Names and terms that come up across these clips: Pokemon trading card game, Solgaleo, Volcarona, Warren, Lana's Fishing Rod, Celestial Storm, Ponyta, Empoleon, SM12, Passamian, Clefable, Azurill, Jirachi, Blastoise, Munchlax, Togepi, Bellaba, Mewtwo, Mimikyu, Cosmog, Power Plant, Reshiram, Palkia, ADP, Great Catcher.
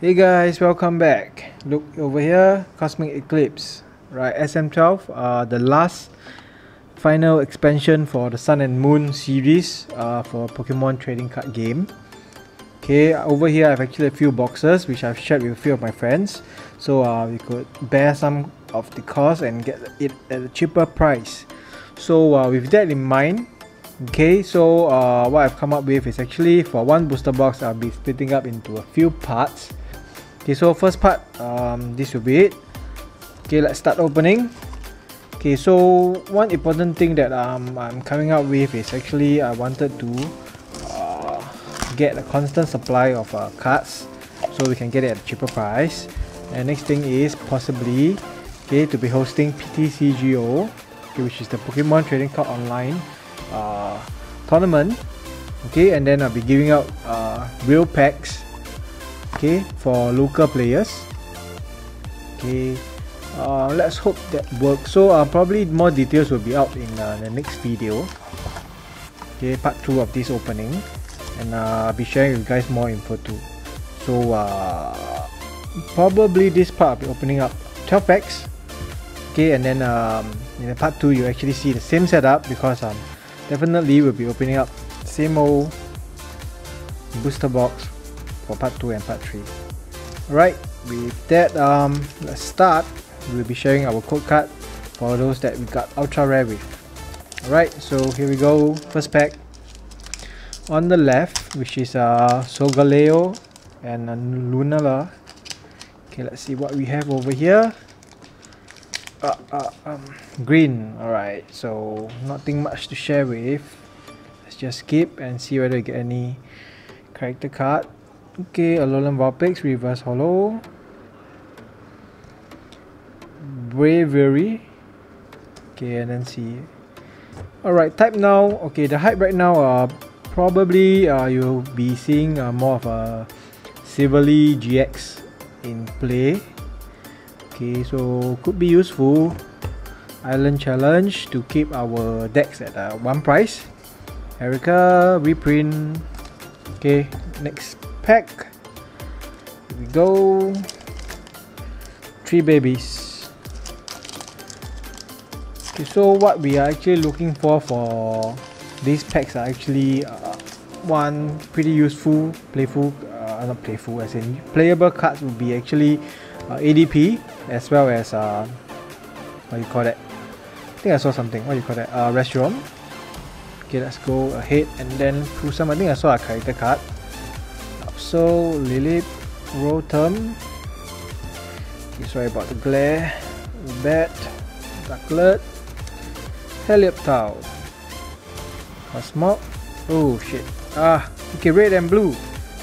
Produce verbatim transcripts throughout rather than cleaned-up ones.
Hey guys, welcome back. Look over here, Cosmic Eclipse, right? S M twelve, uh, the last final expansion for the Sun and Moon series uh, for Pokemon trading card game. Okay, over here I've actually a few boxes which I've shared with a few of my friends, so uh, we could bear some of the cost and get it at a cheaper price. So uh, with that in mind, okay, so uh, what I've come up with is actually for one booster box, I'll be splitting up into a few parts. Okay, so first part, um, this will be it. Okay, let's start opening. Okay, so one important thing that um, I'm coming up with is actually I wanted to uh, get a constant supply of uh, cards so we can get it at a cheaper price. And next thing is possibly, okay, to be hosting P T C G O, okay, which is the Pokemon Trading Card Online uh, tournament. Okay, and then I'll be giving out uh, real packs. Okay, for local players. Okay, uh, let's hope that works. So uh, probably more details will be out in uh, the next video. Okay, part two of this opening, and uh, I'll be sharing with you guys more info too. So uh, probably this part I'll be opening up twelve packs. Okay, and then um, in the part two you actually see the same setup, because um, definitely we'll be opening up same old booster box for part two and part three. Alright, with that, um, let's start. We'll be sharing our code card for those that we got ultra rare with. Alright, so here we go. First pack on the left, which is uh, Solgaleo and uh, Lunala. Okay, let's see what we have over here. Uh, uh, um, green. Alright, so nothing much to share with. Let's just skip and see whether we get any character card. Okay, Alolan Vulpix, Reverse Hollow, Bravery. Okay, and then see. Alright, type now. Okay, the hype right now, uh, probably uh, you'll be seeing uh, more of a Silvally G X in play. Okay, so could be useful. Island Challenge to keep our decks at uh, one price. Erica, reprint. Okay, next pack. Here we go. Three babies. Okay, so what we are actually looking for for these packs are actually uh, one pretty useful, playful, uh, not playful, as in playable cards would be actually uh, A D P, as well as uh, what do you call that? I think I saw something. What do you call that? Uh, restaurant. Okay, let's go ahead and then pull some. I think I saw a character card. So Lilip, Rotom. Okay, sorry about the glare. Bat, Darklet, Helioptile, Cosmog. Oh shit. Ah, okay, red and blue.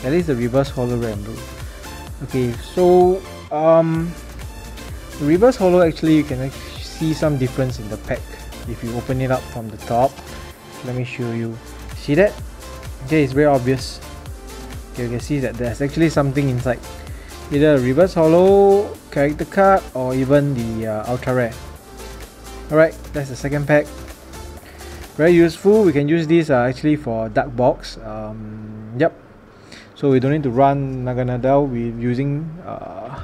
At least the reverse hollow red and blue. Okay, so um, reverse hollow, actually you can actually see some difference in the pack if you open it up from the top. Let me show you. See that? Okay, it's very obvious. You can see that there's actually something inside, either a reverse hollow, character card, or even the uh, ultra rare. Alright, that's the second pack. Very useful. We can use these uh, actually for dark box. Um, yep, so we don't need to run Naganadel. We're using uh,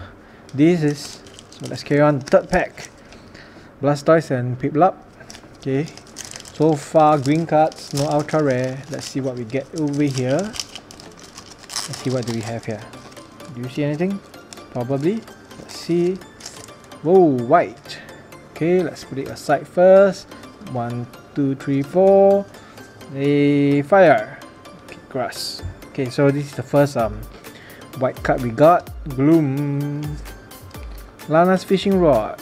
this is, so let's carry on. Third pack, Blastoise and Piplup. Okay, so far green cards, no ultra rare. Let's see what we get over here. Let's see, what do we have here? Do you see anything? Probably. Let's see. Whoa, white. Okay, let's put it aside first. One, two, three, four. A fire. Okay, grass. Okay, so this is the first um white card we got. Gloom. Lana's Fishing Rod.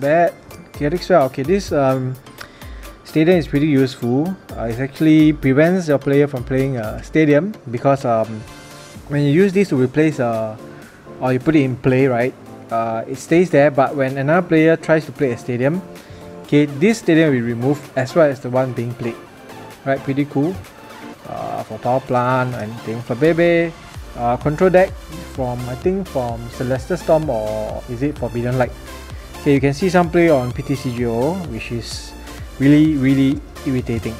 Bad. Theatric spell. Okay, this um stadium is pretty useful. Uh, it actually prevents your player from playing a uh, stadium, because um. when you use this to replace uh, or you put it in play, right, uh, it stays there, but when another player tries to play a stadium, okay, this stadium will be removed, as well as the one being played. Right, pretty cool. Uh, for Power Plant, anything. For Bebe, uh, control deck from, I think from Celestial Storm, or is it Forbidden Light? Okay, you can see some play on P T C G O, which is really, really irritating.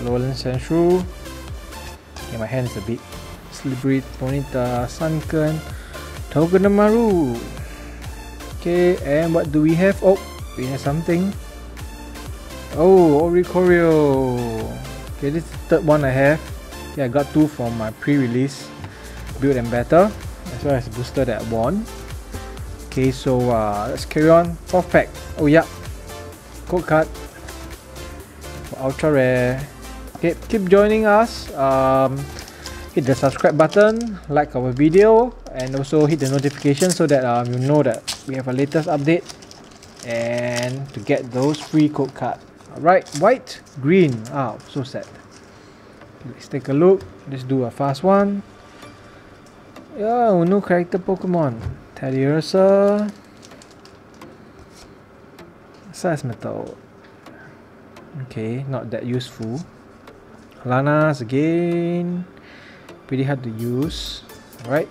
Lowland Senshu. Okay, my hand is a bit slippery. Ponyta, Sunken, Togedemaru. Okay, and what do we have? Oh, we have something. Oh, Oricorio. Okay, this is the third one I have. Yeah, I got two from my pre-release build and battle, as well as booster that I won. Okay, so uh, let's carry on. Fourth pack. Oh yeah, code card for ultra rare. Okay, keep joining us. Um, hit the subscribe button, like our video, and also hit the notification so that um, you know that we have a latest update and to get those free code card. Alright, white, green. Ah, so sad. Let's take a look. Let's do a fast one. Yeah, oh, no character Pokemon. Teddiursa, Seismetal. Okay, not that useful. Lana's again. Pretty hard to use. Alright.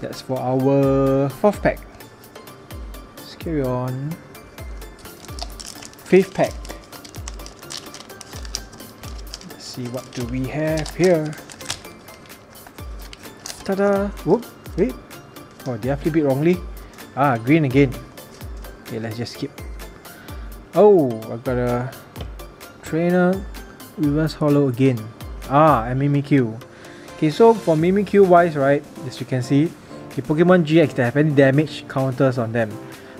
That's for our fourth pack. Let's carry on. Fifth pack. Let's see what do we have here. Ta-da! Whoop! Wait. Oh, did I flip it wrongly? Ah, green again. Okay, let's just skip. Oh, I got a trainer. Reverse Hollow again. Ah, and Mimikyu. Okay, so for Mimikyu wise, right, as you can see, the Pokemon G X that have any damage counters on them,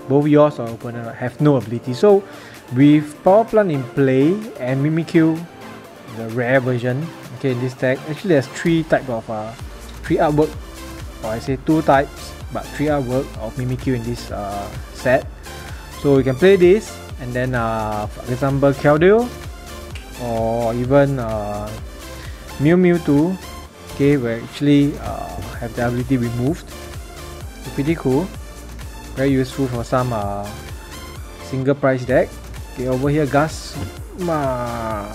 both yours or opponent, have no ability. So with Power Plant in play and Mimikyu, the rare version, okay, this tag, actually there's three type of uh, three artwork. Or I say two types, but three artwork of Mimikyu in this uh, set. So you can play this, and then uh, for example, Keldeo, or even uh, Mew Mewtwo, okay, where actually uh, have the ability removed. So pretty cool, very useful for some uh, single price deck. Okay, over here, Gasma.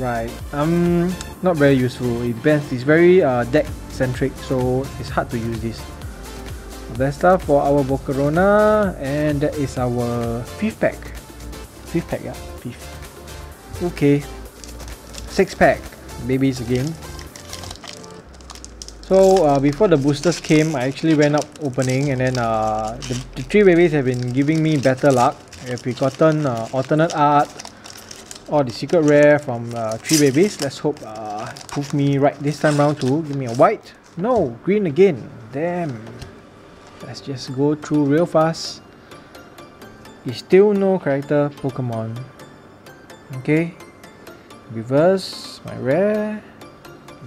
Right, um, not very useful. It depends. It's very uh, deck centric, so it's hard to use this. So that's stuff for our Volcarona, and that is our fifth pack. Fifth pack, yeah, fifth. Okay, six pack, babies again. So uh, before the boosters came, I actually went up opening, and then uh, the, the three babies have been giving me better luck. If we gotten uh, alternate art or the secret rare from uh, three babies, let's hope uh, prove me right this time round too. Give me a white. No, green again. Damn. Let's just go through real fast. It's still no character Pokemon. Okay, reverse my rare.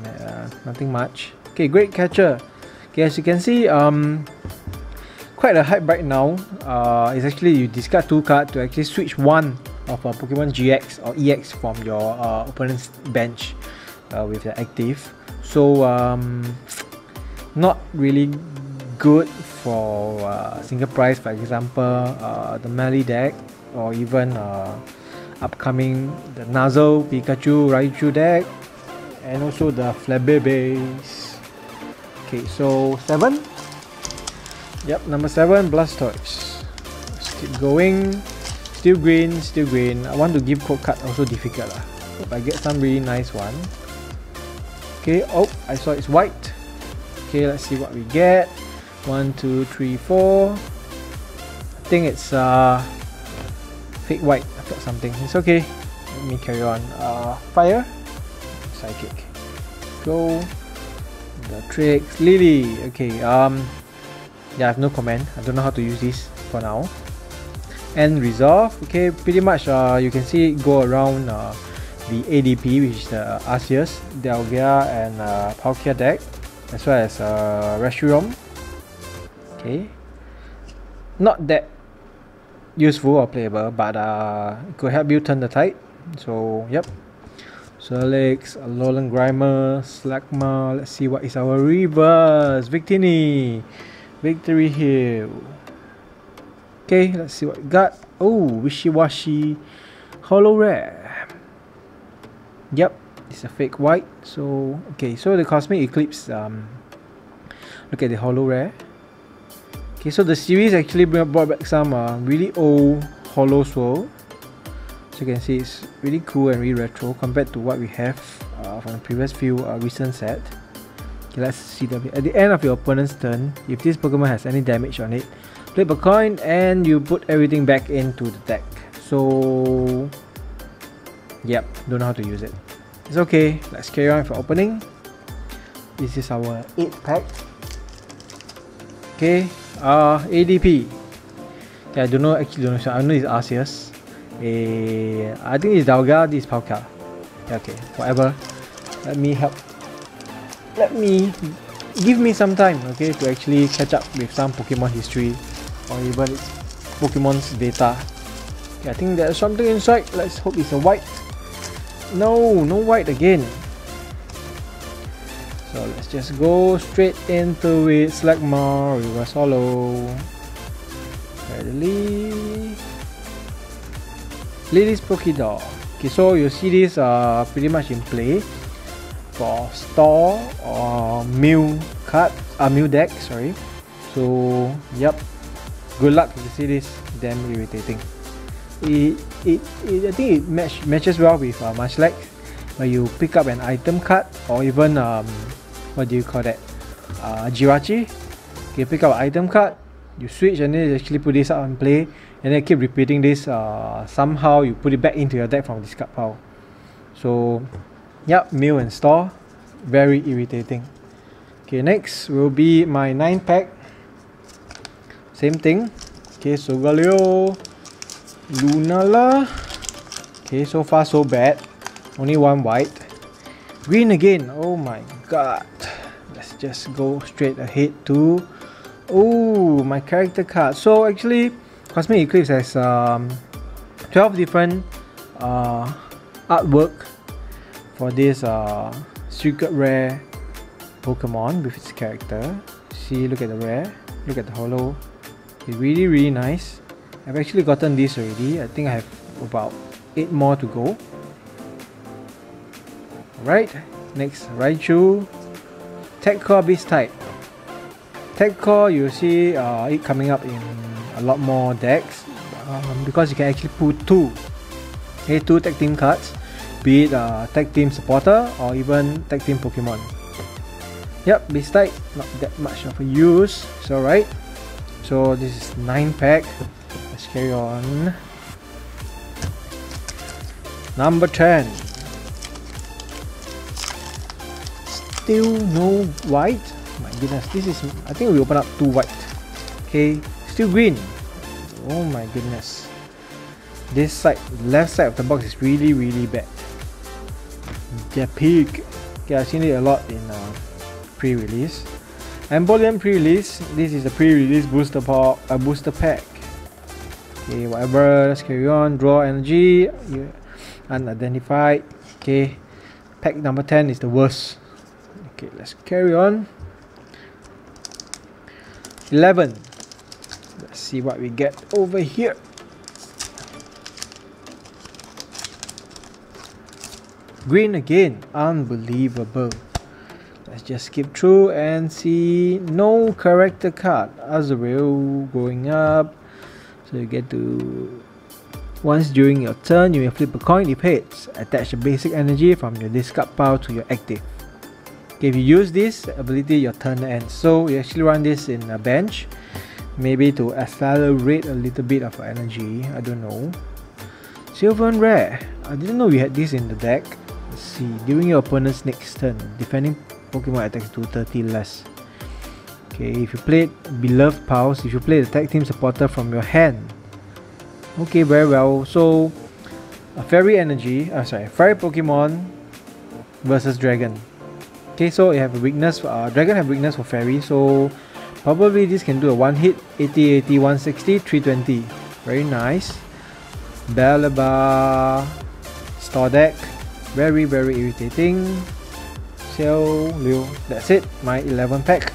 Uh, nothing much. Okay, great catcher. Okay, as you can see, um, quite a hype right now. Uh, it's actually you discard two cards to actually switch one of a Pokemon G X or E X from your uh, opponent's bench uh, with the active. So um, not really good for uh, single price. For example, uh, the melee deck, or even. Uh, Upcoming the Nuzzle, Pikachu, Raichu deck, and also the Flabébase. Okay, so seven. Yep, number seven, Blastoise. Let's keep going. Still green, still green. I want to give code card also difficult lah. Hope I get some really nice one. Okay, oh, I saw it's white. Okay, let's see what we get. One, two, three, four. I think it's uh fake white. Got something. It's okay. Let me carry on. Uh, fire, psychic. Go. The tricks. Lily. Okay. Um. Yeah, I have no comment. I don't know how to use this for now. And resolve. Okay. Pretty much. Uh, you can see it go around uh, the A D P, which is the Arceus, Delgia, and uh, Palkia deck, as well as uh, Reshiram. Okay. Not that useful or playable, but uh, it could help you turn the tide. So yep, Solgaleo, Alolan Grimer, Slagma. Let's see what is our reverse. Victini, Victory Hill. Okay, let's see what we got. Oh, Wishy Washy, Hollow Rare. Yep, it's a fake white. So okay, so the Cosmic Eclipse. Um, look at the Hollow Rare. Okay, so the series actually brought back some uh, really old Hollow Swirl. So you can see it's really cool and really retro compared to what we have uh, from the previous few uh, recent set. Okay, let's see them. At the end of your opponent's turn, if this Pokemon has any damage on it, flip a coin and you put everything back into the deck. So, yep, don't know how to use it. It's okay, let's carry on for opening. This is our eighth pack. Okay, uh, A D P. Okay, I don't know, actually don't know, so I know it's Arceus. Uh, I think it's Dalga, this is Palkia. Okay, whatever. Let me help. Let me, give me some time, okay, to actually catch up with some Pokemon history or even its Pokemon's data. Okay, I think there's something inside. Let's hope it's a white. No, no white again. So let's just go straight into it. Slagma, reverse hollow. Readily. Lily's Pokédoll. Okay, so you see these are pretty much in play for store or Mew card, uh, Mew deck, sorry. So, yep. Good luck if you see this. Damn irritating. It, it, it I think it match, matches well with uh, Munchlax, where you pick up an item card or even um, what do you call that? Uh, Jirachi. Okay, you pick up an item card, you switch, and then you actually put this out and play, and then keep repeating this. Uh, somehow you put it back into your deck from discard pile. So, yep, Mew and Store, very irritating. Okay, next will be my nine pack. Same thing. Okay, Solgaleo. Lunala. Okay, so far so bad. Only one white. Green again. Oh my god. Let's just go straight ahead to... Oh, my character card. So actually, Cosmic Eclipse has um, twelve different uh, artwork for this uh, secret rare Pokemon with its character. See, look at the rare. Look at the holo. It's really, really nice. I've actually gotten this already. I think I have about eight more to go. Alright, next, Raichu. Tech Core Beast type. Tech Core, you'll see uh, it coming up in a lot more decks um, because you can actually pull two. Okay, two tech team cards, be it uh, tech team supporter or even tech team Pokemon. Yep, Beast type, not that much of a use. It's alright. So this is nine pack. Let's carry on. Number ten. Still no white. My goodness, this is... I think we open up two white. Okay, still green. Oh my goodness. This side, left side of the box is really, really bad. The pig. Okay, I've seen it a lot in uh, pre-release. Empoleon pre-release. This is the pre-release booster, uh, booster pack. Okay, whatever, let's carry on. Draw energy, yeah. Unidentified. Okay, pack number ten is the worst. Okay, let's carry on. Eleven. Let's see what we get over here. Green again, unbelievable. Let's just skip through and see. No character card. Azurill going up. So you get to, once during your turn, you may flip a coin. If heads, attach the basic energy from your discard pile to your active. Okay, if you use this ability, your turn ends. So you actually run this in a bench, maybe to accelerate a little bit of energy. I don't know. Silver and Rare. I didn't know we had this in the deck. Let's see. During your opponent's next turn, defending Pokemon attacks to thirty less. Okay, if you played Beloved Pals, if you played the tag team supporter from your hand. Okay, very well. So, a fairy energy, I'm sorry, fairy Pokemon versus dragon. Okay, so you have a weakness, for, uh, dragon have weakness for fairy, so probably this can do a one hit, eighty, eighty, one sixty, three twenty. Very nice. Bellaba, Star deck, very, very irritating. Xiao Liu, that's it, my eleven pack.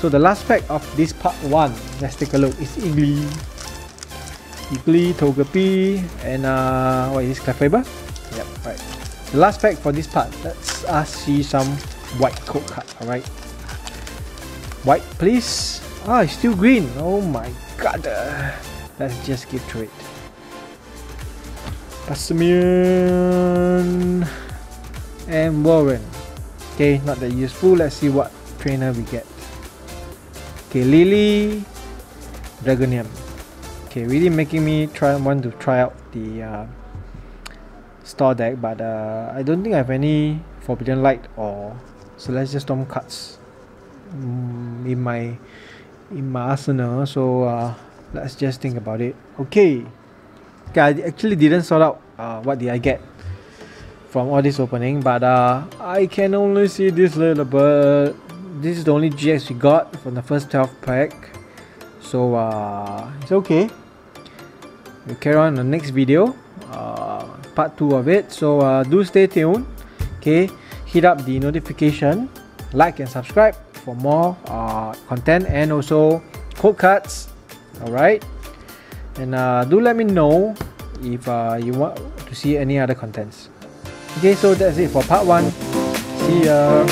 So the last pack of this part one, let's take a look. It's Igli, Igli, Togepi, and uh, what is this, Clefable? Yep, right. The last pack for this part, let's us see some white code card, alright. White, please. Ah, it's still green. Oh my god. Uh, let's just skip through it. Passamian and Warren. Okay, not that useful. Let's see what trainer we get. Okay, Lily, Dragonair. Okay, really making me try want to try out the uh, store deck, but uh, I don't think I have any Forbidden Light or Celestial Storm cards mm, in my in my arsenal. So uh, let's just think about it. Okay, okay I actually didn't sort out uh, what did I get from all this opening, but uh, I can only see this little bird. This is the only G X we got from the first twelve pack. So uh, it's okay. We'll carry on in the next video, uh, part two of it. So uh, do stay tuned. Okay, hit up the notification, like and subscribe for more uh, content and also code cards. All right, and uh, do let me know if uh, you want to see any other contents. Okay, so that's it for part one. See ya.